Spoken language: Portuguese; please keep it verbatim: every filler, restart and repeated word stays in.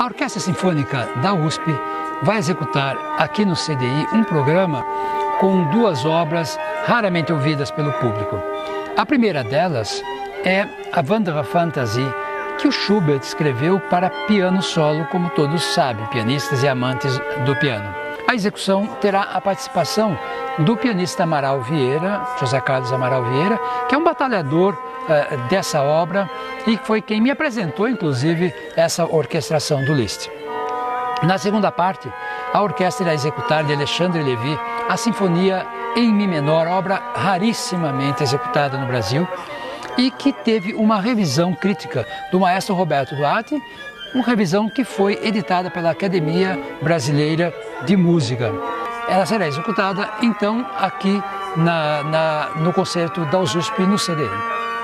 A Orquestra Sinfônica da U S P vai executar aqui no C D I um programa com duas obras raramente ouvidas pelo público. A primeira delas é a Wanderer Fantasy, que o Schubert escreveu para piano solo, como todos sabem, pianistas e amantes do piano. A execução terá a participação do pianista Amaral Vieira, José Carlos Amaral Vieira, que é um batalhador eh, dessa obra e foi quem me apresentou, inclusive, essa orquestração do Liszt. Na segunda parte, a orquestra irá executar de Alexandre Levy a Sinfonia em Mi Menor, obra rarissimamente executada no Brasil, e que teve uma revisão crítica do maestro Roberto Duarte, uma revisão que foi editada pela Academia Brasileira de Música. Ela será executada, então, aqui na, na, no concerto da U S P no C D I.